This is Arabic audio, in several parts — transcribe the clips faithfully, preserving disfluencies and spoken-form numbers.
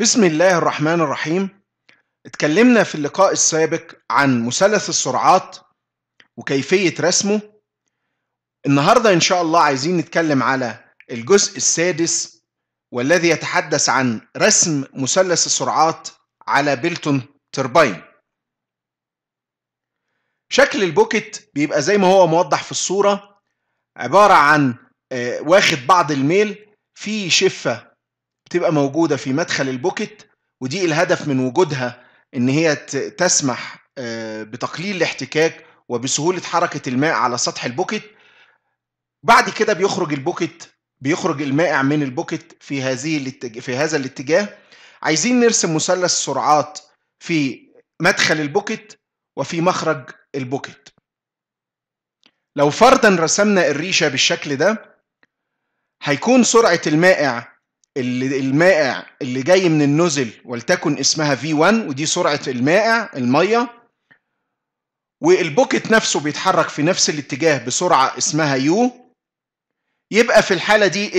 بسم الله الرحمن الرحيم. اتكلمنا في اللقاء السابق عن مثلث السرعات وكيفية رسمه. النهاردة إن شاء الله عايزين نتكلم على الجزء السادس والذي يتحدث عن رسم مثلث السرعات على بيلتون تربين. شكل البوكت بيبقى زي ما هو موضح في الصورة، عبارة عن واخد بعض الميل في شفة بتبقى موجودة في مدخل البوكت، ودي الهدف من وجودها ان هي تسمح بتقليل الاحتكاك وبسهولة حركة الماء على سطح البوكت. بعد كده بيخرج البوكت بيخرج المائع من البوكت في هذه في هذا الاتجاه. عايزين نرسم مثلث السرعات في مدخل البوكت وفي مخرج البوكت. لو فرضا رسمنا الريشة بالشكل ده، هيكون سرعة المائع المائع اللي جاي من النزل ولتكن اسمها في واحد، ودي سرعة المائع المية، والبوكت نفسه بيتحرك في نفس الاتجاه بسرعة اسمها U. يبقى في الحالة دي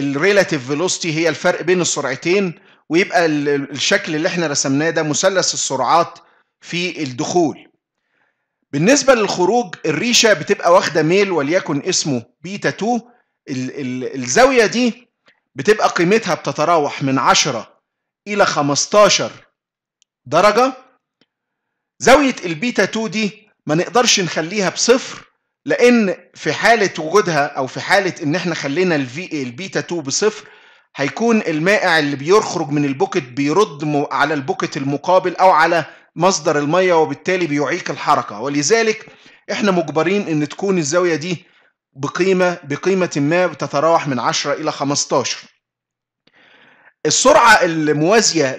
الريلاتيف فيلوستي هي الفرق بين السرعتين، ويبقى الشكل اللي احنا رسمناه ده مثلث السرعات في الدخول. بالنسبة للخروج، الريشة بتبقى واخدة ميل وليكن اسمه بيتا اتنين. الزاوية دي بتبقى قيمتها بتتراوح من عشرة إلى خمستاشر درجة. زاوية البيتا اتنين دي ما نقدرش نخليها بصفر، لأن في حالة وجودها أو في حالة إن إحنا خلينا البيتا اتنين بصفر، هيكون المائع اللي بيخرج من البوكت بيرد على البوكت المقابل أو على مصدر المية، وبالتالي بيعيق الحركة. ولذلك إحنا مجبرين إن تكون الزاوية دي بقيمة بقيمة ما بتتراوح من عشرة إلى خمستاشر. السرعة الموازية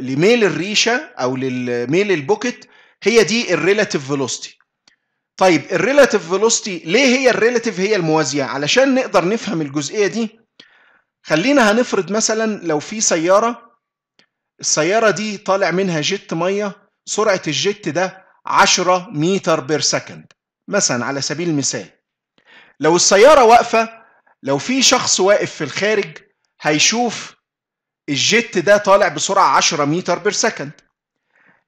لميل الريشة أو لميل البوكت هي دي الريلاتيف فيلوستي. طيب الريلاتيف فيلوستي ليه هي الريلاتيف هي الموازية؟ علشان نقدر نفهم الجزئية دي، خلينا هنفرض مثلا لو في سيارة، السيارة دي طالع منها جت مية، سرعة الجت ده عشرة متر بير سكند مثلا على سبيل المثال. لو السيارة واقفة، لو في شخص واقف في الخارج هيشوف الجت ده طالع بسرعة عشرة متر بير سكند،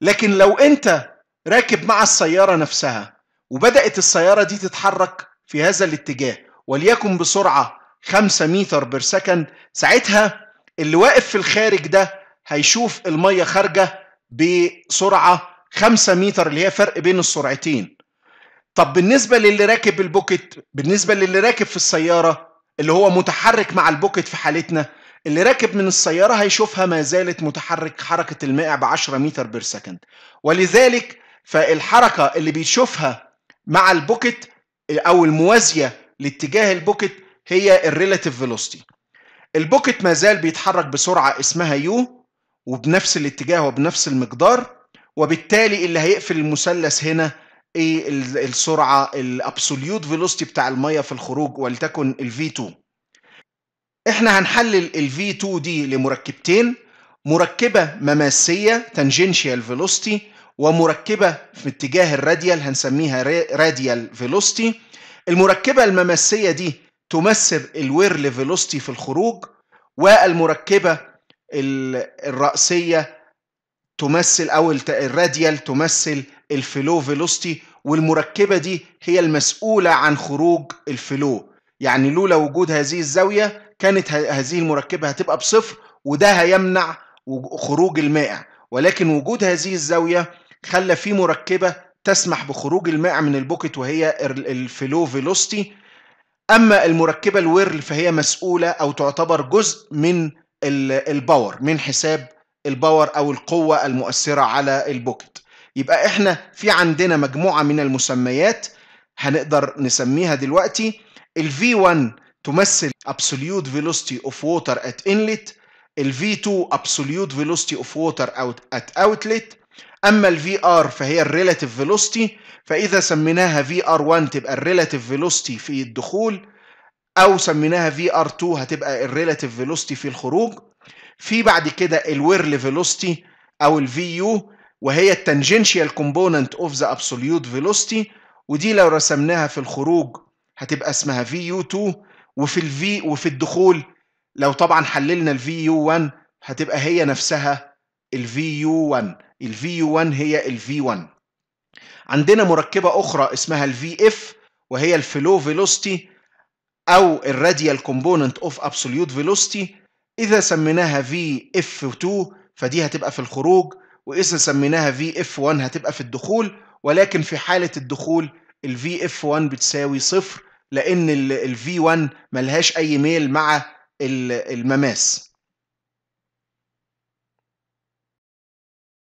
لكن لو انت راكب مع السيارة نفسها وبدأت السيارة دي تتحرك في هذا الاتجاه وليكن بسرعة خمسة متر بير سكند، ساعتها اللي واقف في الخارج ده هيشوف المية خارجة بسرعة خمسة متر اللي هي فرق بين السرعتين. طب بالنسبة للي راكب البوكت، بالنسبة للي راكب في السيارة اللي هو متحرك مع البوكت، في حالتنا اللي راكب من السيارة هيشوفها ما زالت متحرك حركة المائع بعشرة متر بير سكند. ولذلك فالحركة اللي بيشوفها مع البوكت أو الموازية لاتجاه البوكت هي الريلاتيف فيلوستي. البوكت ما زال بيتحرك بسرعة اسمها يو وبنفس الاتجاه وبنفس المقدار، وبالتالي اللي هيقفل المثلث هنا ايه؟ السرعه الابسوليوت فيلوستي بتاع الميه في الخروج ولتكن الفي اتنين. احنا هنحلل الفي اتنين دي لمركبتين، مركبه مماسيه تانجنشال فيلوستي، ومركبه في اتجاه الراديال هنسميها راديال فيلوستي. المركبه المماسيه دي تمثل الويرل فيلوستي في الخروج، والمركبه الراسيه تمثل او الراديال تمثل الفلو فيلوستي، والمركبة دي هي المسؤولة عن خروج الفلو. يعني لولا وجود هذه الزاوية كانت هذه المركبة هتبقى بصفر، وده هيمنع خروج المائع، ولكن وجود هذه الزاوية خلى في مركبة تسمح بخروج المائع من البوكت وهي الفلو فيلوستي. أما المركبة الويرل فهي مسؤولة أو تعتبر جزء من الباور، من حساب الباور أو القوة المؤثرة على البوكت. يبقى احنا في عندنا مجموعة من المسميات هنقدر نسميها دلوقتي. ال في واحد تمثل absolute velocity of water at inlet، ال في اتنين absolute velocity of water at outlet. اما ال في ار فهي relative velocity، فاذا سميناها في ار واحد تبقى relative velocity في الدخول، او سميناها في ار اتنين هتبقى relative velocity في الخروج. في بعد كده ال whirl velocity او ال في يو، وهي التانجنشيال كومبوننت اوف ذا ابسوليوت فيلوستي، ودي لو رسمناها في الخروج هتبقى اسمها في يو اتنين، وفي الفي وفي الدخول لو طبعا حللنا الفي يو واحد هتبقى هي نفسها ال في يو واحد. ال في يو واحد هي ال في واحد. عندنا مركبة أخرى اسمها ال في اف وهي ال flow velocity أو ال radial component of absolute velocity. إذا سميناها في اف اتنين فدي هتبقى في الخروج، وإذا سميناها في اف واحد هتبقى في الدخول، ولكن في حالة الدخول ال في اف واحد بتساوي صفر لأن ال في واحد ملهاش أي ميل مع المماس.